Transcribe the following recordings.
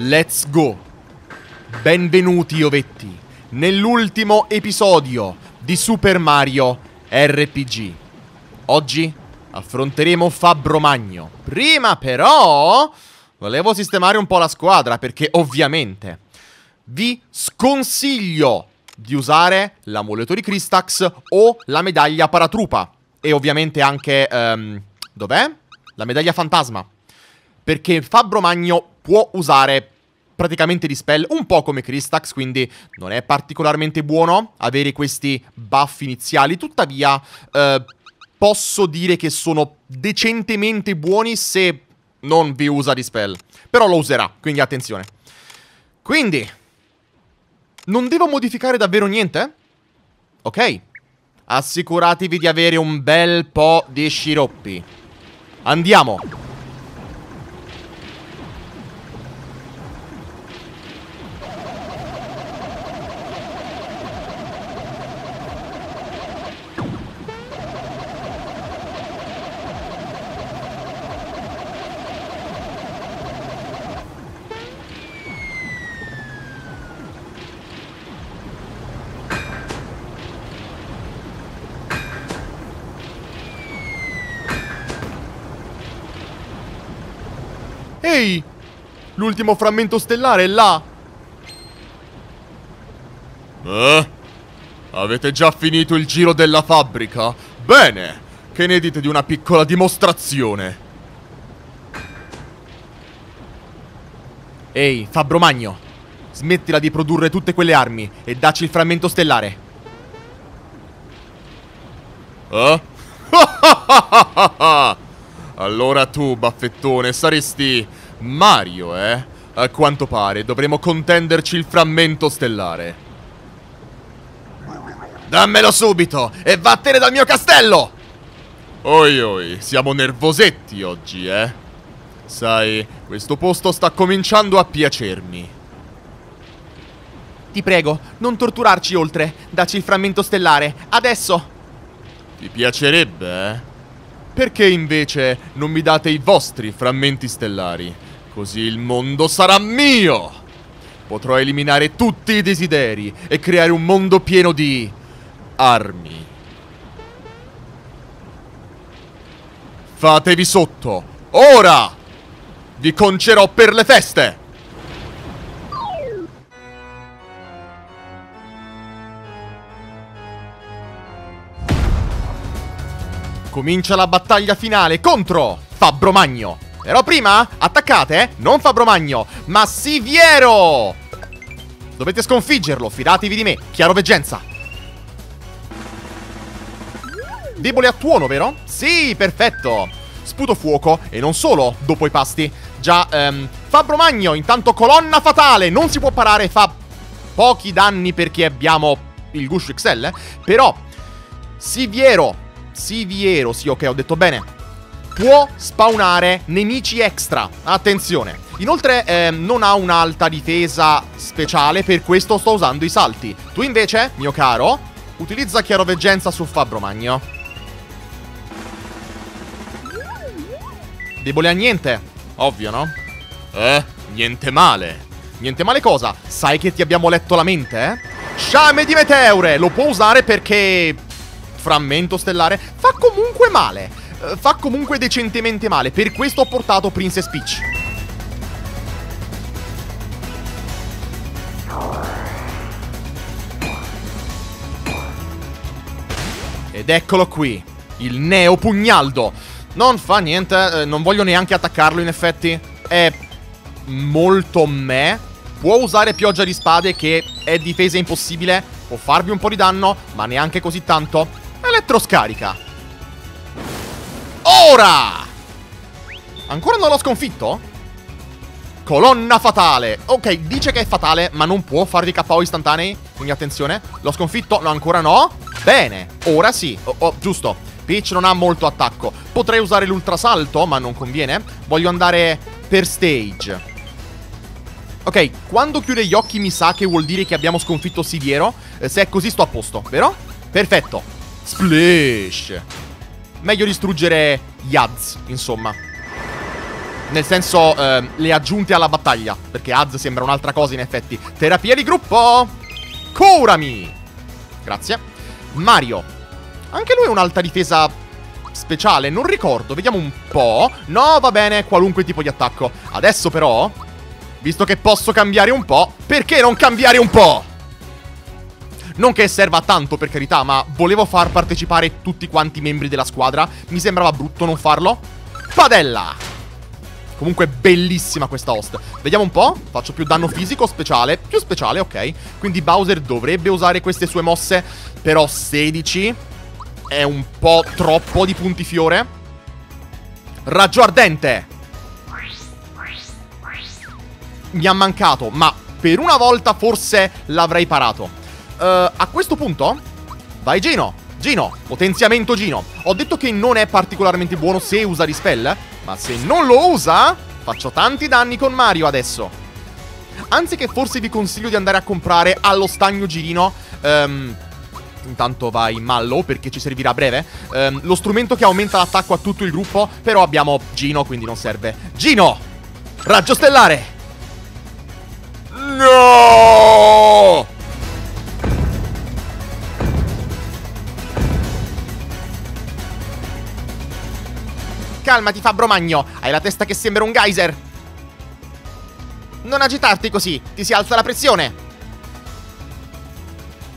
Let's go! Benvenuti, ovetti, nell'ultimo episodio di Super Mario RPG. Oggi affronteremo Fabbro Magno. Prima però volevo sistemare un po' la squadra, perché ovviamente vi sconsiglio di usare l'amuleto di Cristax o la medaglia paratrupa. E ovviamente anche... dov'è? La medaglia fantasma. Perché Fabbro Magno può usare praticamente di spell un po' come Cristax, quindi non è particolarmente buono avere questi buff iniziali. Tuttavia posso dire che sono decentemente buoni se non vi usa di spell. Però lo userà, quindi attenzione. Quindi non devo modificare davvero niente? Ok. Assicuratevi di avere un bel po' di sciroppi. Andiamo. Ehi! L'ultimo frammento stellare è là! Avete già finito il giro della fabbrica? Bene! Che ne dite di una piccola dimostrazione? Ehi, Fabbro Magno! Smettila di produrre tutte quelle armi e dacci il frammento stellare! Allora tu, baffettone, saresti Mario, eh? A quanto pare, dovremo contenderci il frammento stellare. Dammelo subito e vattene dal mio castello! Oi oi, siamo nervosetti oggi, eh? Sai, questo posto sta cominciando a piacermi. Ti prego, non torturarci oltre. Dacci il frammento stellare, adesso! Ti piacerebbe, eh? Perché invece non mi date i vostri frammenti stellari? Così il mondo sarà mio! Potrò eliminare tutti i desideri e creare un mondo pieno di... armi. Fatevi sotto! Ora! Vi concerò per le feste! Comincia la battaglia finale contro Fabbro Magno. Però prima attaccate non Fabbro Magno, ma Siviero. Dovete sconfiggerlo, fidatevi di me, chiaroveggenza. Debole a tuono, vero? Sì, perfetto. Sputo fuoco e non solo dopo i pasti. Già, Fabbro Magno intanto colonna fatale, non si può parare, fa pochi danni perché abbiamo il guscio XL, però Siviero, sì, ok, ho detto bene. Può spawnare nemici extra. Attenzione. Inoltre non ha un'alta difesa speciale, per questo sto usando i salti. Tu invece, mio caro, utilizza chiaroveggenza su Fabbro Magno. Debole a niente. Ovvio, no? Niente male. Niente male cosa? Sai che ti abbiamo letto la mente, eh? Sciame di meteore. Lo può usare perché... frammento stellare fa comunque male, fa comunque decentemente male. Per questo ho portato Princess Peach. Ed eccolo qui, il neo pugnaldo. Non fa niente, non voglio neanche attaccarlo, in effetti è molto me. Può usare pioggia di spade, che è difesa impossibile, può farvi un po' di danno, ma neanche così tanto. Elettroscarica. Ora! Ancora non l'ho sconfitto? Colonna fatale. Ok, dice che è fatale, ma non può farvi KO istantanei. Quindi attenzione. L'ho sconfitto? No, ancora no. Bene, ora sì. Oh, giusto. Peach non ha molto attacco. Potrei usare l'ultrasalto, ma non conviene. Voglio andare per stage. Ok, quando chiude gli occhi mi sa che vuol dire che abbiamo sconfitto Siviero. Se è così sto a posto, vero? Perfetto. Splash! Meglio distruggere Yaz, insomma. Nel senso, le aggiunte alla battaglia. Perché Az sembra un'altra cosa in effetti. Terapia di gruppo! Curami! Grazie. Mario. Anche lui è un'alta difesa speciale, non ricordo. Vediamo un po'. No, va bene, qualunque tipo di attacco. Adesso però, visto che posso cambiare un po', perché non cambiare un po'? Non che serva tanto, per carità, ma volevo far partecipare tutti quanti i membri della squadra. Mi sembrava brutto non farlo. Padella! Comunque bellissima questa host. Vediamo un po'. Faccio più danno fisico, speciale. Più speciale, ok. Quindi Bowser dovrebbe usare queste sue mosse. Però 16 è un po' troppo di punti fiore. Raggio ardente. Mi ha mancato, ma per una volta forse l'avrei parato. A questo punto vai Geno. Geno, potenziamento Geno. Ho detto che non è particolarmente buono se usa Dispel. Ma se non lo usa, faccio tanti danni con Mario adesso. Anziché forse vi consiglio di andare a comprare allo stagno girino. Intanto vai Mallow, perché ci servirà a breve. Lo strumento che aumenta l'attacco a tutto il gruppo. Però abbiamo Geno, quindi non serve. Geno! Raggio stellare! No! Calmati Fabbro Magno, hai la testa che sembra un geyser. Non agitarti così, ti si alza la pressione.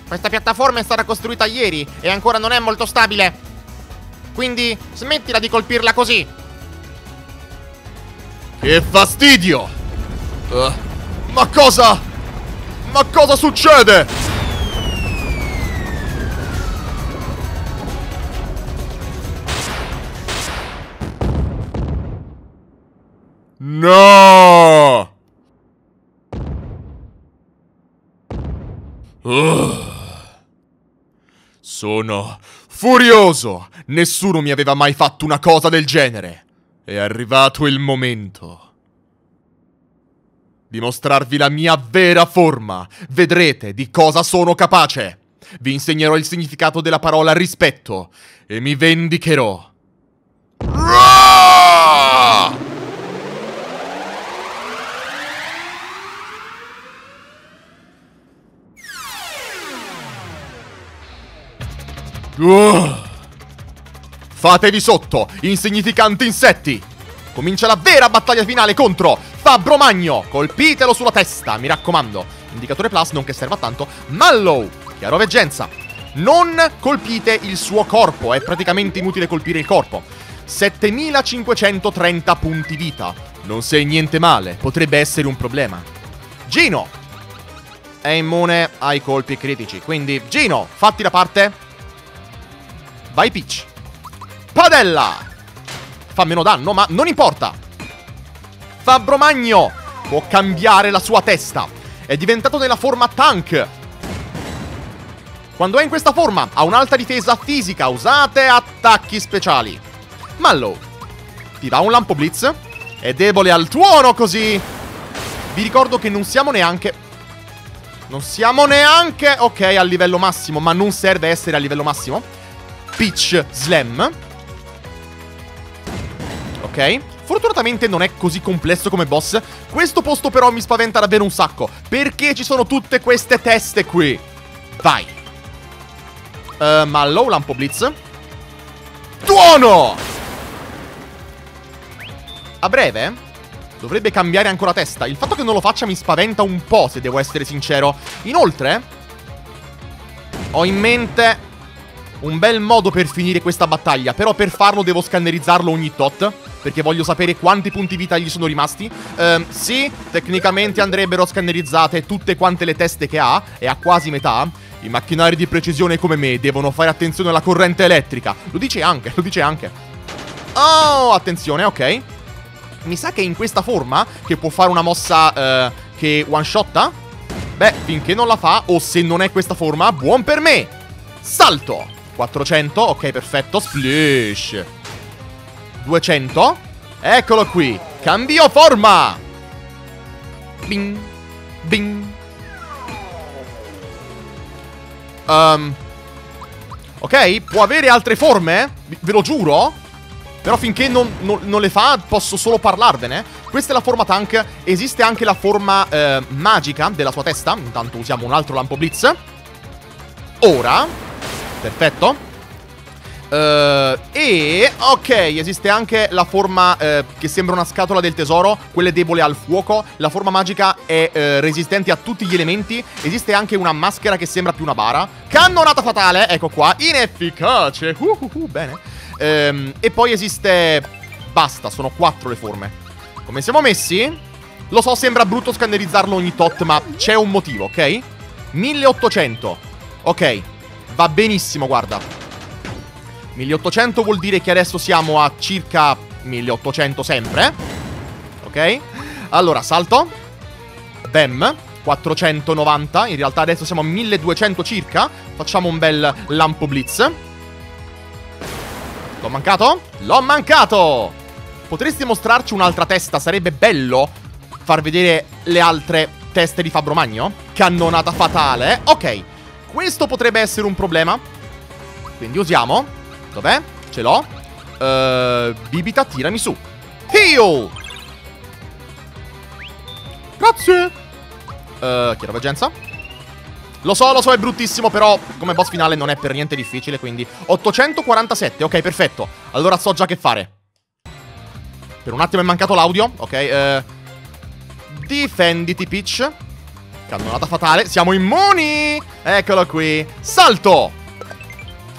Questa piattaforma è stata costruita ieri e ancora non è molto stabile. Quindi smettila di colpirla così. Che fastidio! Ma cosa? Ma cosa succede? No! Sono furioso! Nessuno mi aveva mai fatto una cosa del genere. È arrivato il momento di mostrarvi la mia vera forma. Vedrete di cosa sono capace. Vi insegnerò il significato della parola rispetto e mi vendicherò. Roar! Fatevi sotto, insignificanti insetti. Comincia la vera battaglia finale contro Fabbro Magno. Colpitelo sulla testa, mi raccomando. Indicatore plus, non che serva tanto. Mallow, chiaroveggenza. Non colpite il suo corpo, è praticamente inutile colpire il corpo. 7530 punti vita. Non sei niente male, potrebbe essere un problema. Geno è immune ai colpi critici, quindi Geno, fatti da parte. Vai Peach. Padella. Fa meno danno, ma non importa. Fabbro Magno può cambiare la sua testa. È diventato nella forma tank. Quando è in questa forma ha un'alta difesa fisica. Usate attacchi speciali. Mallow ti dà un lampo blitz. È debole al tuono così. Vi ricordo che non siamo neanche... Ok, al livello massimo. Ma non serve essere al livello massimo. Peach Slam. Ok. Fortunatamente non è così complesso come boss. Questo posto però mi spaventa davvero un sacco, perché ci sono tutte queste teste qui. Vai Mallow, lampo blitz. Tuono. A breve dovrebbe cambiare ancora testa. Il fatto che non lo faccia mi spaventa un po', se devo essere sincero. Inoltre ho in mente un bel modo per finire questa battaglia. Però per farlo devo scannerizzarlo ogni tot, perché voglio sapere quanti punti vita gli sono rimasti. Sì, tecnicamente andrebbero scannerizzate tutte quante le teste che ha. E a quasi metà. I macchinari di precisione come me devono fare attenzione alla corrente elettrica. Lo dice anche, lo dice anche. Oh, attenzione, ok. Mi sa che in questa forma, che può fare una mossa che one shotta. Beh, finché non la fa, o se non è questa forma, buon per me. Salto 400, ok perfetto. Splish 200. Eccolo qui. Cambio forma. Bing bing. Ok, può avere altre forme? Ve lo giuro. Però finché non le fa posso solo parlarvene. Questa è la forma tank. Esiste anche la forma magica della sua testa. Intanto usiamo un altro lampo blitz. Ora. Perfetto. Ok, esiste anche la forma che sembra una scatola del tesoro. Quella è debole al fuoco. La forma magica è resistente a tutti gli elementi. Esiste anche una maschera che sembra più una bara. Cannonata fatale, ecco qua. Inefficace. Bene. E poi esiste... Basta, sono 4 le forme. Come siamo messi? Lo so, sembra brutto scannerizzarlo ogni tot, ma c'è un motivo, ok? 1800. Ok, va benissimo, guarda. 1800 vuol dire che adesso siamo a circa 1800 sempre. Ok? Allora, salto. Bam. 490. In realtà adesso siamo a 1200 circa. Facciamo un bel lampo blitz. L'ho mancato? L'ho mancato! Potresti mostrarci un'altra testa? Sarebbe bello far vedere le altre teste di Fabbro Magno? Cannonata fatale. Ok, questo potrebbe essere un problema. Quindi usiamo... Dov'è? Ce l'ho. Bibita, tirami su. Heal! Grazie! Chiaroveggenza. Lo so, è bruttissimo, però come boss finale non è per niente difficile, quindi... 847, ok, perfetto. Allora so già che fare. Per un attimo è mancato l'audio, ok. Difenditi, Peach. Cannonata fatale, siamo immuni! Eccolo qui. Salto!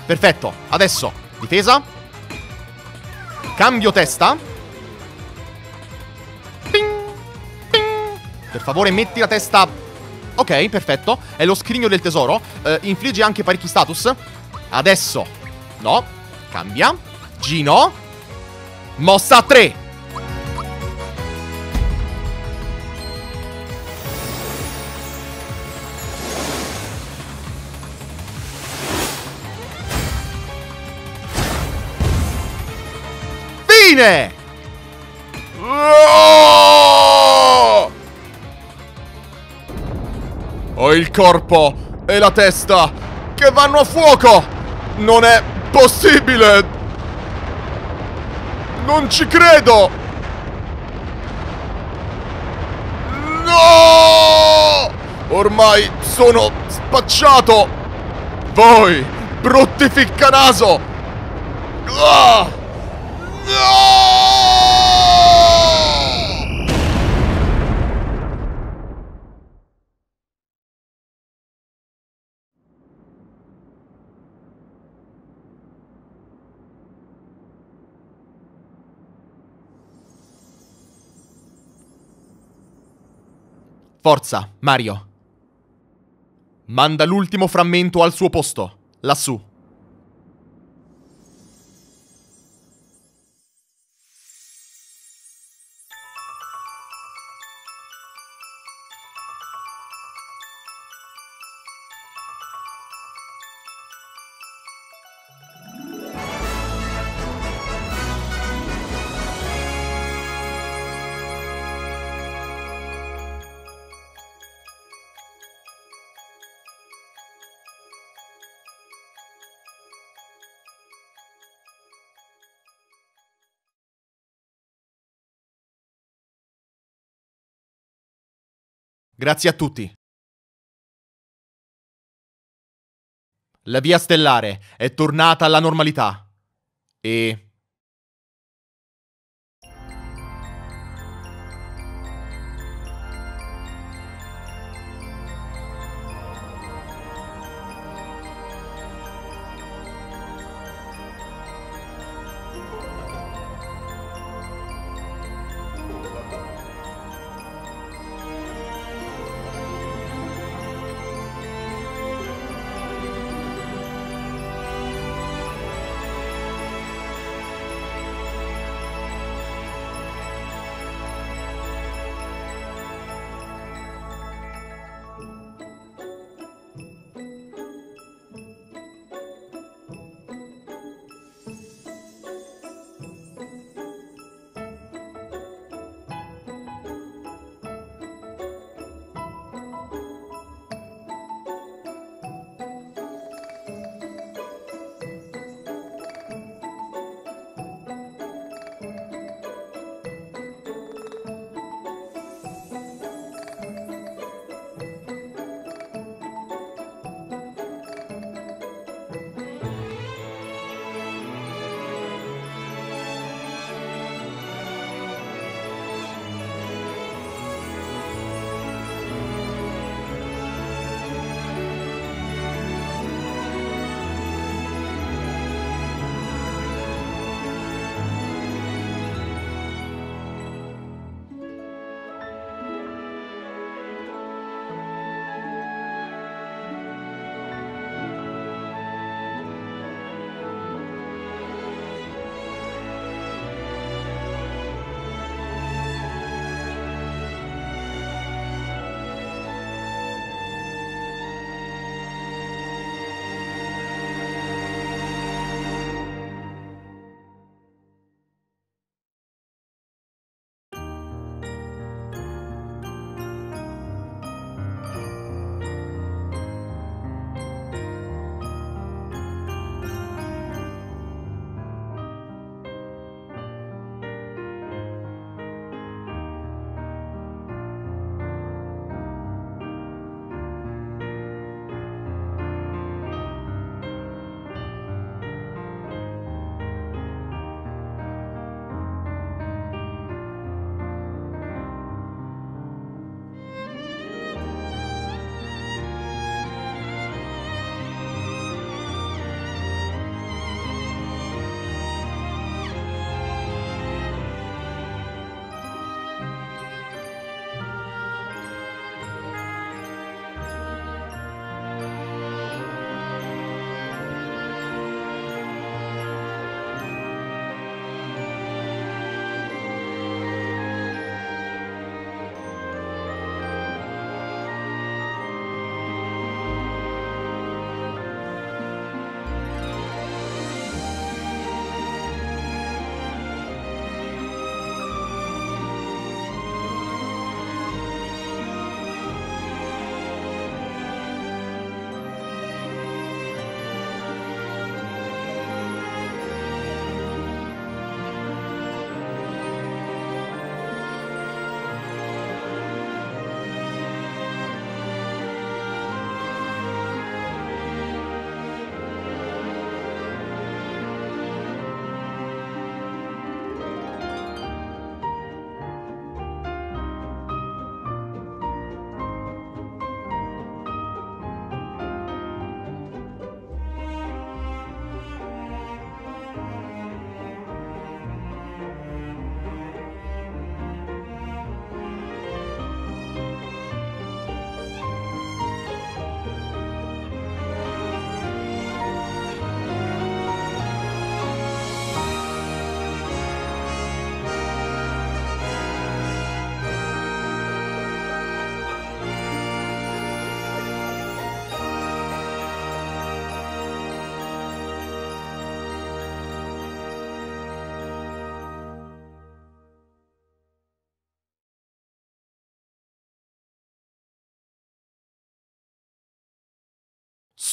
Perfetto, adesso, difesa. Cambio testa. Ping, ping. Per favore, metti la testa... Ok, perfetto. È lo scrigno del tesoro. Infligge anche parecchi status. Adesso. No. Cambia. Geno. Mossa 3. Fine. Ho il corpo e la testa che vanno a fuoco! Non è possibile! Non ci credo! No! Ormai sono spacciato! Voi, brutti ficcanaso! Ah! No! Forza, Mario. Manda l'ultimo frammento al suo posto, lassù. Grazie a tutti. La via stellare è tornata alla normalità. E...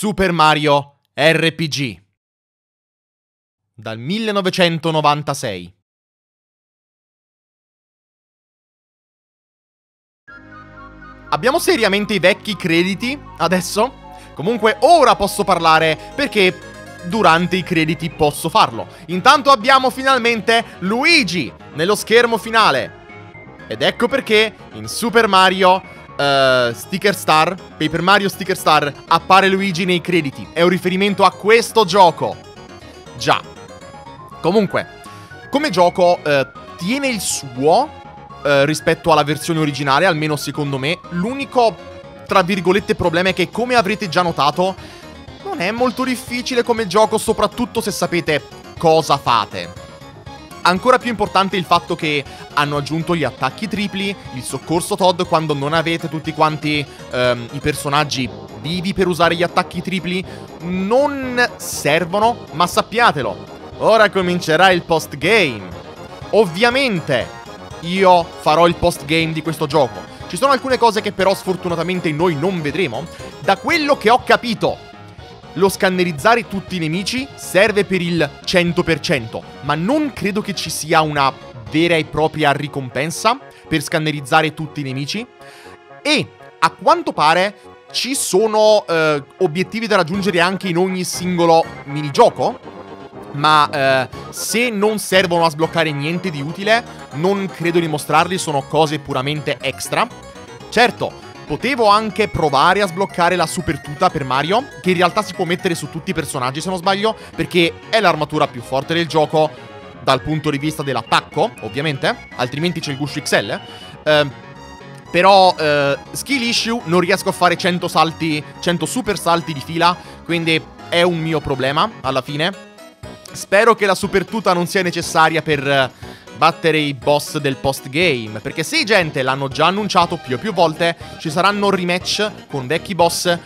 Super Mario RPG dal 1996. Abbiamo seriamente i vecchi crediti adesso? Comunque ora posso parlare perché durante i crediti posso farlo. Intanto abbiamo finalmente Luigi nello schermo finale. Ed ecco perché in Super Mario Sticker Star, Paper Mario Sticker Star, appare Luigi nei crediti. È un riferimento a questo gioco. Già. Comunque, come gioco tiene il suo rispetto alla versione originale, almeno secondo me. L'unico, tra virgolette, problema è che, come avrete già notato, non è molto difficile come gioco, soprattutto se sapete cosa fate. Ancora più importante è il fatto che hanno aggiunto gli attacchi tripli, il soccorso Todd quando non avete tutti quanti i personaggi vivi per usare gli attacchi tripli. Non servono, ma sappiatelo. Ora comincerà il post-game. Ovviamente io farò il post-game di questo gioco. Ci sono alcune cose che però sfortunatamente noi non vedremo. Da quello che ho capito, lo scannerizzare tutti i nemici serve per il 100%, ma non credo che ci sia una vera e propria ricompensa per scannerizzare tutti i nemici. E a quanto pare ci sono obiettivi da raggiungere anche in ogni singolo minigioco, ma se non servono a sbloccare niente di utile, non credo di mostrarli, sono cose puramente extra. Certo, potevo anche provare a sbloccare la super tuta per Mario, che in realtà si può mettere su tutti i personaggi se non sbaglio, perché è l'armatura più forte del gioco dal punto di vista dell'attacco, ovviamente, altrimenti c'è il guscio XL. Però skill issue, non riesco a fare 100 super salti di fila, quindi è un mio problema alla fine. Spero che la super tuta non sia necessaria per battere i boss del post-game, perché sì, gente, l'hanno già annunciato più volte, ci saranno rematch con vecchi boss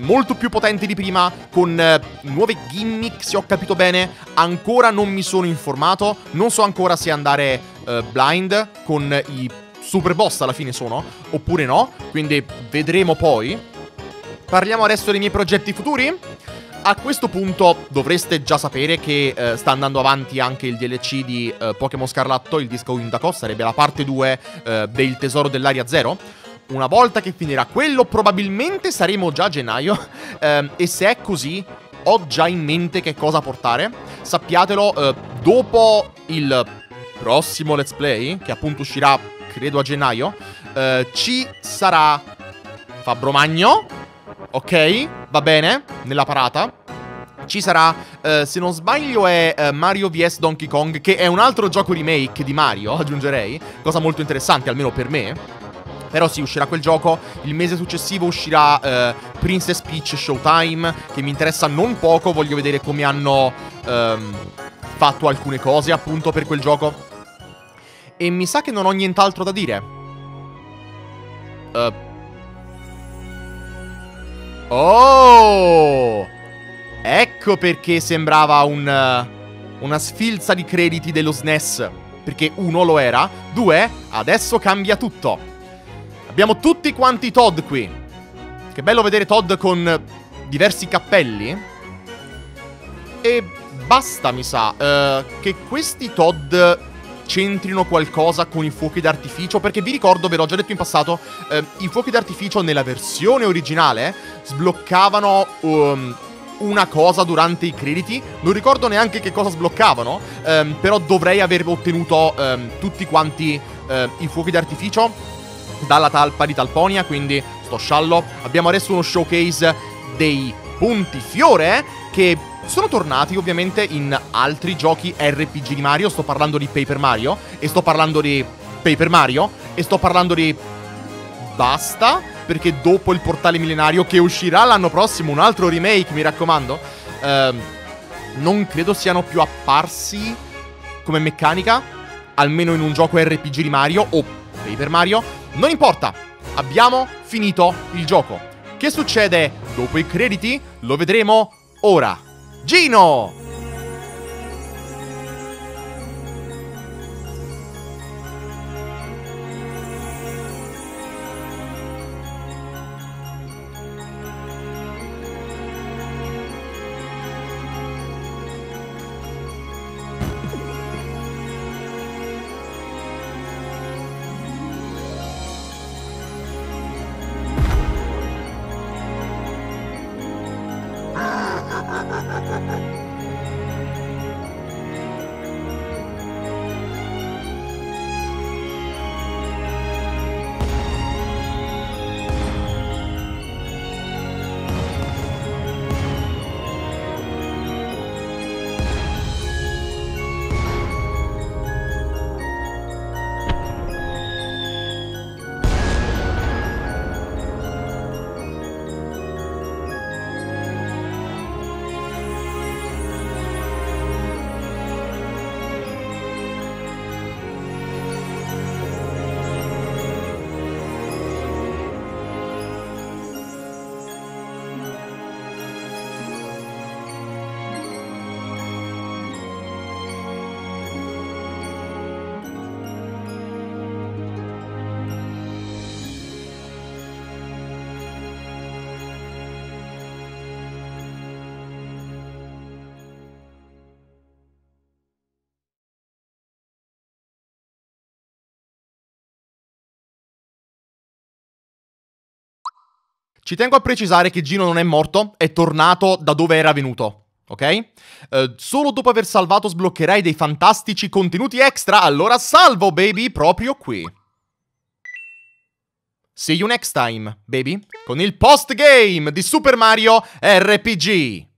molto più potenti di prima, con nuove gimmick, se ho capito bene. Ancora non mi sono informato, non so ancora se andare blind con i super boss alla fine sono, oppure no, quindi vedremo poi. Parliamo adesso dei miei progetti futuri. A questo punto dovreste già sapere che sta andando avanti anche il DLC di Pokémon Scarlatto, il Disco Indaco, sarebbe la parte 2 del Tesoro dell'Area Zero. Una volta che finirà quello probabilmente saremo già a gennaio, e se è così ho già in mente che cosa portare. Sappiatelo, dopo il prossimo Let's Play, che appunto uscirà credo a gennaio, ci sarà Fabbro Magno. Ok, va bene, nella parata ci sarà, se non sbaglio è Mario vs Donkey Kong, che è un altro gioco remake di Mario, aggiungerei, cosa molto interessante almeno per me. Però sì, uscirà quel gioco. Il mese successivo uscirà Princess Peach Showtime, che mi interessa non poco, voglio vedere come hanno fatto alcune cose appunto per quel gioco. E mi sa che non ho nient'altro da dire. Oh! Ecco perché sembrava una sfilza di crediti dello SNES. Perché uno lo era, due, adesso cambia tutto. Abbiamo tutti quanti Todd qui. Che bello vedere Todd con diversi cappelli. E basta, mi sa, che questi Todd c'entrino qualcosa con i fuochi d'artificio, perché vi ricordo, ve l'ho già detto in passato, i fuochi d'artificio nella versione originale sbloccavano una cosa durante i crediti, non ricordo neanche che cosa sbloccavano, però dovrei aver ottenuto tutti quanti i fuochi d'artificio dalla talpa di Talponia, quindi sto sciallo. Abbiamo adesso uno showcase dei puntifiore, che sono tornati ovviamente in altri giochi RPG di Mario. Sto parlando di Paper Mario e sto parlando di Paper Mario e sto parlando di... basta, perché dopo il Portale Millenario, che uscirà l'anno prossimo, un altro remake, mi raccomando, non credo siano più apparsi come meccanica, almeno in un gioco RPG di Mario o Paper Mario. Non importa, abbiamo finito il gioco. Che succede dopo i crediti? Lo vedremo ora. Geno! Ci tengo a precisare che Geno non è morto, è tornato da dove era venuto, ok? Solo dopo aver salvato sbloccherai dei fantastici contenuti extra, allora salvo, baby, proprio qui. See you next time, baby, con il post game di Super Mario RPG.